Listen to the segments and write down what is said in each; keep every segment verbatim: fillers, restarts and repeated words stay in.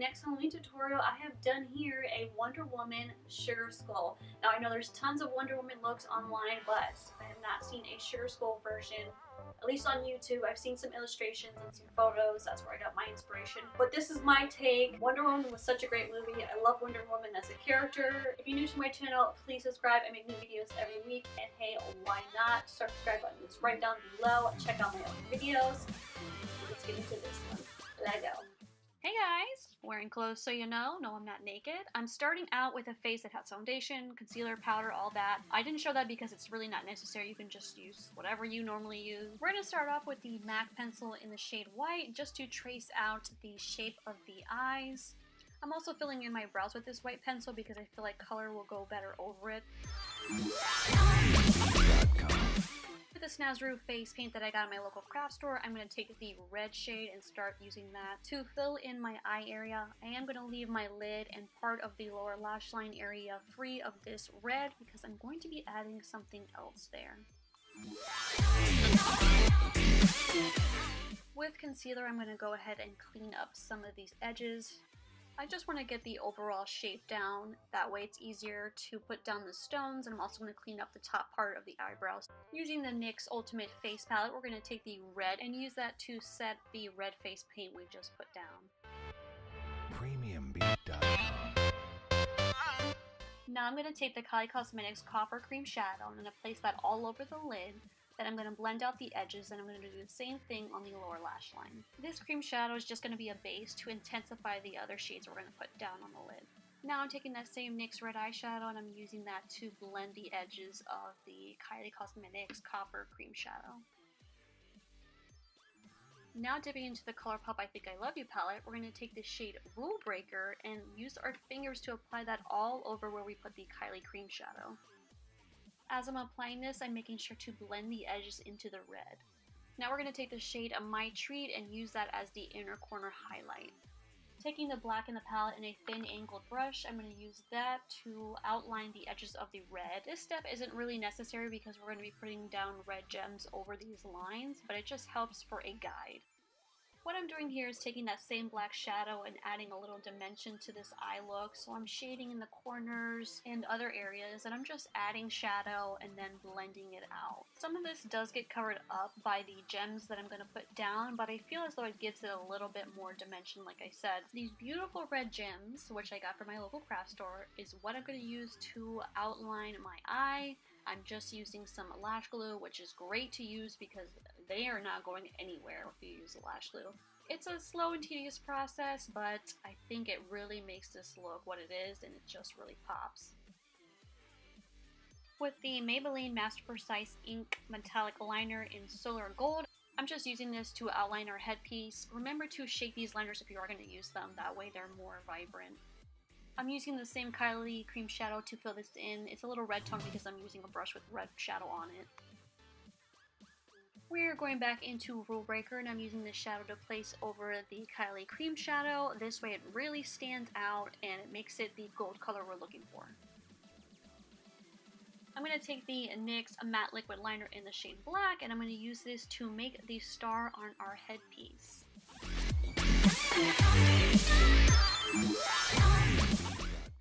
next Halloween tutorial, I have done here a Wonder Woman Sugar Skull. Now I know there's tons of Wonder Woman looks online, but I have not seen a Sugar Skull version, at least on YouTube. I've seen some illustrations and some photos. That's where I got my inspiration. But this is my take. Wonder Woman was such a great movie. I love Wonder Woman as a character. If you're new to my channel, please subscribe. I make new videos every week. And hey, why not? Start subscribe button is right down below. Check out my other videos. Let's get into this one. Let's go. Hey guys! Wearing clothes so you know, no I'm not naked. I'm starting out with a face that has foundation, concealer, powder, all that. I didn't show that because it's really not necessary, you can just use whatever you normally use. We're going to start off with the MAC pencil in the shade white, just to trace out the shape of the eyes. I'm also filling in my brows with this white pencil because I feel like color will go better over it. The Snazaroo face paint that I got at my local craft store, I'm going to take the red shade and start using that to fill in my eye area. I am going to leave my lid and part of the lower lash line area free of this red because I'm going to be adding something else there. With concealer, I'm going to go ahead and clean up some of these edges. I just want to get the overall shape down, that way it's easier to put down the stones, and I'm also going to clean up the top part of the eyebrows. Using the NYX Ultimate Face Palette, we're going to take the red and use that to set the red face paint we just put down. premium beat dot com. Now I'm going to take the Kylie Cosmetics Copper Cream Shadow, and I'm going to place that all over the lid. Then I'm going to blend out the edges, and I'm going to do the same thing on the lower lash line. This cream shadow is just going to be a base to intensify the other shades we're going to put down on the lid. Now I'm taking that same NYX red eyeshadow, and I'm using that to blend the edges of the Kylie Cosmetics Copper Cream Shadow. Now dipping into the ColourPop I Think I Love You palette, we're going to take the shade Rule Breaker and use our fingers to apply that all over where we put the Kylie cream shadow. As I'm applying this, I'm making sure to blend the edges into the red. Now we're going to take the shade My Treat and use that as the inner corner highlight. Taking the black in the palette in a thin angled brush, I'm going to use that to outline the edges of the red. This step isn't really necessary because we're going to be putting down red gems over these lines, but it just helps for a guide. What I'm doing here is taking that same black shadow and adding a little dimension to this eye look. So I'm shading in the corners and other areas, and I'm just adding shadow and then blending it out. Some of this does get covered up by the gems that I'm going to put down, but I feel as though it gives it a little bit more dimension, like I said. These beautiful red gems, which I got from my local craft store, is what I'm going to use to outline my eye. I'm just using some lash glue, which is great to use because they are not going anywhere if you use lash glue. It's a slow and tedious process, but I think it really makes this look what it is, and it just really pops. With the Maybelline Master Precise Ink Metallic Liner in Solar Gold, I'm just using this to outline our headpiece. Remember to shake these liners if you are going to use them, that way they're more vibrant. I'm using the same Kylie cream shadow to fill this in. It's a little red tone because I'm using a brush with red shadow on it. We're going back into Rule Breaker, and I'm using this shadow to place over the Kylie cream shadow. This way it really stands out and it makes it the gold color we're looking for. I'm going to take the NYX Matte Liquid Liner in the shade black, and I'm going to use this to make the star on our headpiece.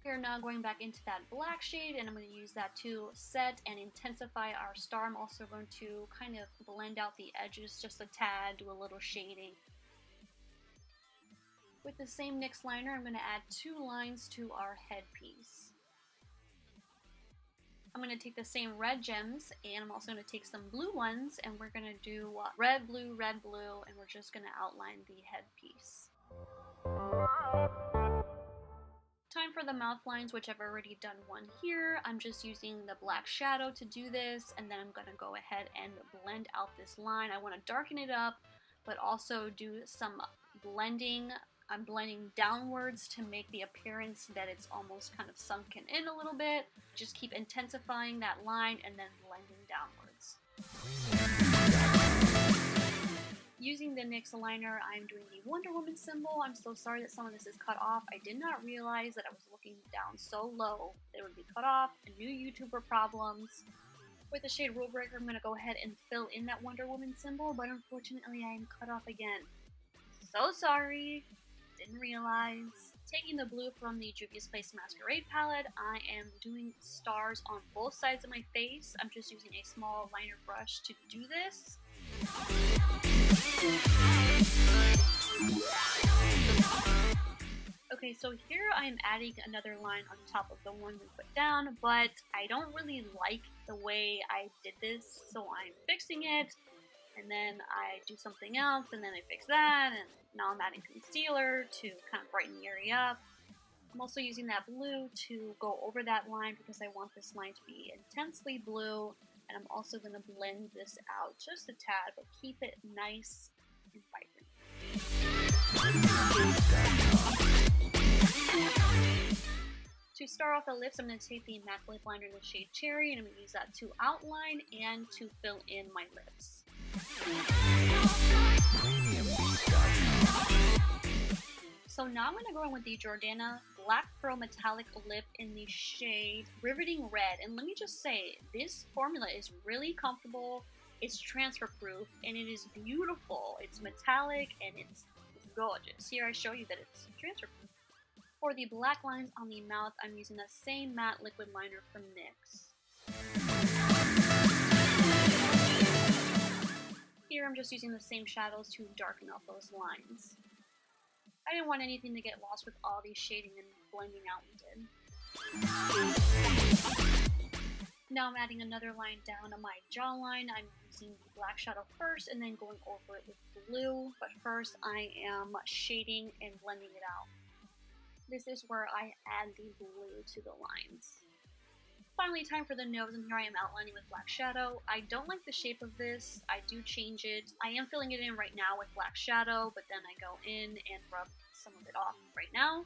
We're now going back into that black shade, and I'm going to use that to set and intensify our star. I'm also going to kind of blend out the edges just a tad, do a little shading. With the same NYX liner, I'm going to add two lines to our headpiece. I'm going to take the same red gems, and I'm also going to take some blue ones, and we're going to do red, blue, red, blue, and we're just going to outline the headpiece. Time for the mouth lines, which I've already done one here. I'm just using the black shadow to do this, and then I'm going to go ahead and blend out this line. I want to darken it up, but also do some blending. I'm blending downwards to make the appearance that it's almost kind of sunken in a little bit. Just keep intensifying that line and then blending downwards. Using the NYX liner, I'm doing the Wonder Woman symbol. I'm so sorry that some of this is cut off. I did not realize that I was looking down so low that it would be cut off. New YouTuber problems. With the shade Rule Breaker, I'm going to go ahead and fill in that Wonder Woman symbol, but unfortunately I am cut off again. So sorry. didn't realize. Taking the blue from the Juvia's Place Masquerade palette, I am doing stars on both sides of my face. I'm just using a small liner brush to do this. Okay, so here I'm adding another line on top of the one we put down, but I don't really like the way I did this, so I'm fixing it. And then I do something else, and then I fix that, and now I'm adding concealer to kind of brighten the area up. I'm also using that blue to go over that line because I want this line to be intensely blue, and I'm also going to blend this out just a tad, but keep it nice and vibrant. To start off the lips, I'm going to take the MAC lip liner in the shade Cherry, and I'm going to use that to outline and to fill in my lips. So now I'm going to go in with the Jordana Black Pearl Metallic Lip in the shade Riveting Red. And let me just say, this formula is really comfortable, it's transfer proof, and it is beautiful. It's metallic and it's, it's gorgeous. Here I show you that it's transfer proof. For the black lines on the mouth, I'm using the same matte liquid liner from NYX. Here I'm just using the same shadows to darken up those lines. I didn't want anything to get lost with all the shading and blending out we did. Now I'm adding another line down on my jawline. I'm using the black shadow first and then going over it with blue. But first I am shading and blending it out. This is where I add the blue to the lines. Finally, time for the nose, and here I am outlining with black shadow. I don't like the shape of this. I do change it. I am filling it in right now with black shadow, but then I go in and rub some of it off right now.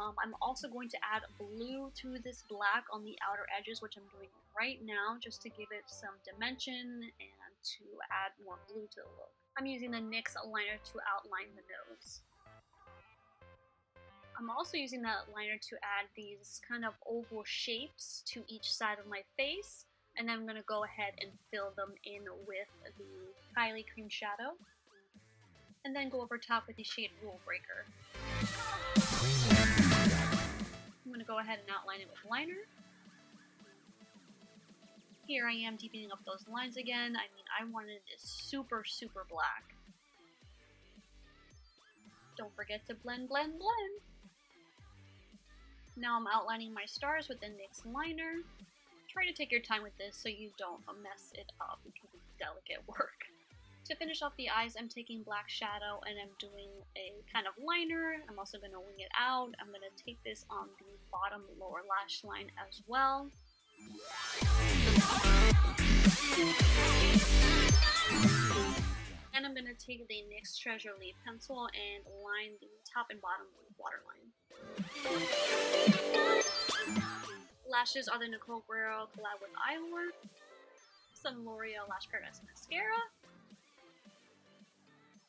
Um, I'm also going to add blue to this black on the outer edges, which I'm doing right now just to give it some dimension and to add more blue to the look. I'm using the NYX liner to outline the nose. I'm also using that liner to add these kind of oval shapes to each side of my face, and then I'm going to go ahead and fill them in with the Kylie Cream Shadow, and then go over top with the shade Rule Breaker. I'm going to go ahead and outline it with liner. Here I am deepening up those lines again. I mean, I wanted this super, super black. Don't forget to blend, blend, blend. Now I'm outlining my stars with the NYX liner. Try to take your time with this so you don't mess it up because it's delicate work. To finish off the eyes, I'm taking black shadow and I'm doing a kind of liner. I'm also going to wing it out. I'm going to take this on the bottom lower lash line as well. And I'm going to take the NYX Treasure Leaf pencil and line the top and bottom waterline. Lashes are the Nicole Guerrero collab with Eylure, some L'Oreal Lash Paradise mascara.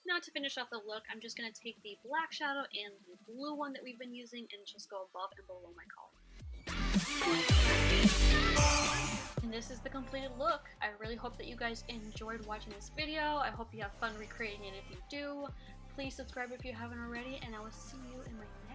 Now to finish off the look, I'm just going to take the black shadow and the blue one that we've been using and just go above and below my collar. And this is the completed look. I really hope that you guys enjoyed watching this video. I hope you have fun recreating it if you do. Please subscribe if you haven't already, and I will see you in my next video.